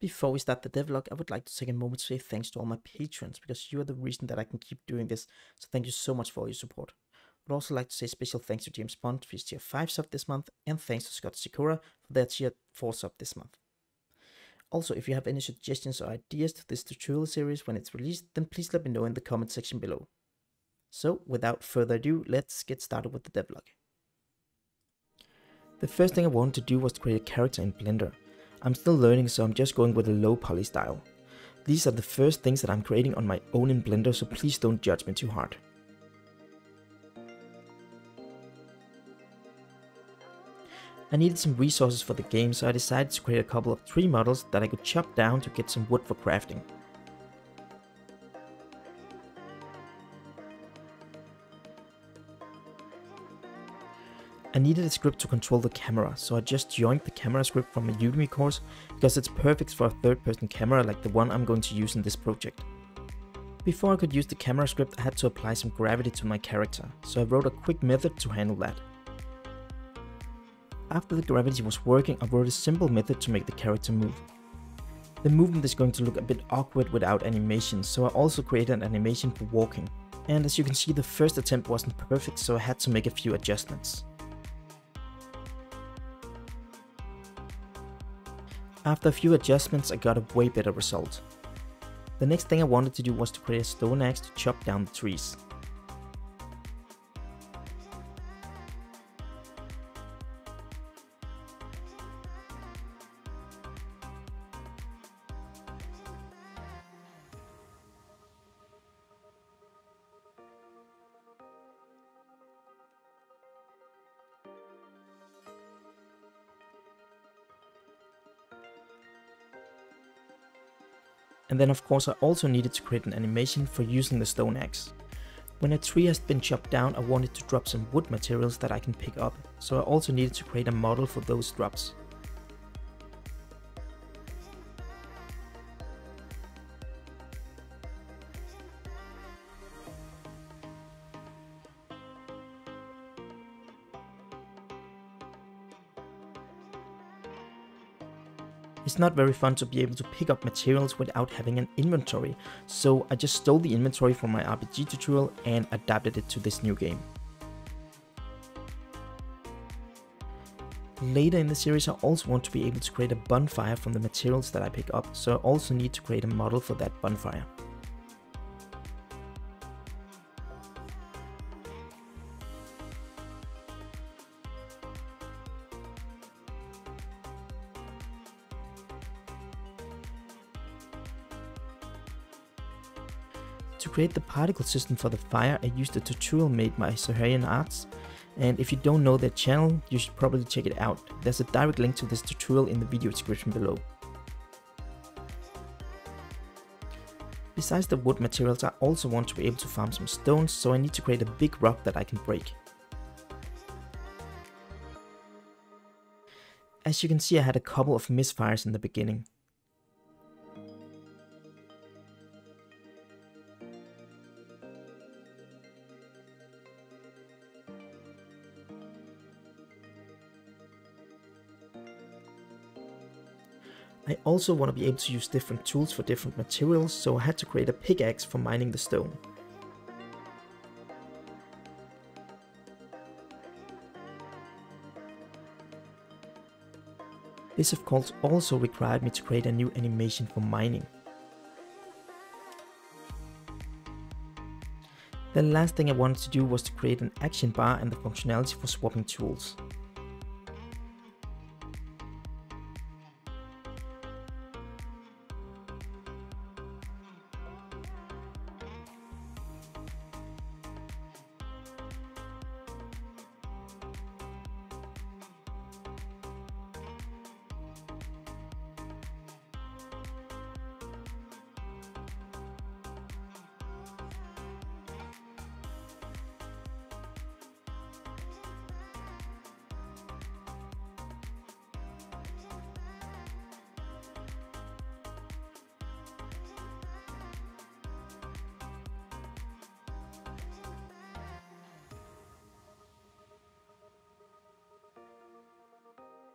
Before we start the devlog, I would like to take a moment to say thanks to all my patrons, because you are the reason that I can keep doing this, so thank you so much for all your support. I would also like to say special thanks to James Pond for his tier 5 sub this month, and thanks to Scott Sikora for their tier 4 sub this month. Also, if you have any suggestions or ideas to this tutorial series when it's released, then please let me know in the comment section below. So, without further ado, let's get started with the devlog. The first thing I wanted to do was to create a character in Blender. I'm still learning, so I'm just going with a low poly style. These are the first things that I'm creating on my own in Blender, so please don't judge me too hard. I needed some resources for the game, so I decided to create a couple of tree models that I could chop down to get some wood for crafting. I needed a script to control the camera, so I just joined the camera script from a Udemy course because it's perfect for a third-person camera like the one I'm going to use in this project. Before I could use the camera script, I had to apply some gravity to my character, so I wrote a quick method to handle that. After the gravity was working, I wrote a simple method to make the character move. The movement is going to look a bit awkward without animation, so I also created an animation for walking. And as you can see, the first attempt wasn't perfect, so I had to make a few adjustments. After a few adjustments, I got a way better result. The next thing I wanted to do was to create a stone axe to chop down the trees. And then of course I also needed to create an animation for using the stone axe. When a tree has been chopped down, I wanted to drop some wood materials that I can pick up, so I also needed to create a model for those drops. It's not very fun to be able to pick up materials without having an inventory, so I just stole the inventory from my RPG tutorial and adapted it to this new game. Later in the series I also want to be able to create a bonfire from the materials that I pick up, so I also need to create a model for that bonfire. To create the particle system for the fire, I used a tutorial made by Sirhaian Arts, and if you don't know their channel, you should probably check it out. There's a direct link to this tutorial in the video description below. Besides the wood materials, I also want to be able to farm some stones, so I need to create a big rock that I can break. As you can see, I had a couple of misfires in the beginning. I also want to be able to use different tools for different materials, so I had to create a pickaxe for mining the stone. This of course also required me to create a new animation for mining. The last thing I wanted to do was to create an action bar and the functionality for swapping tools.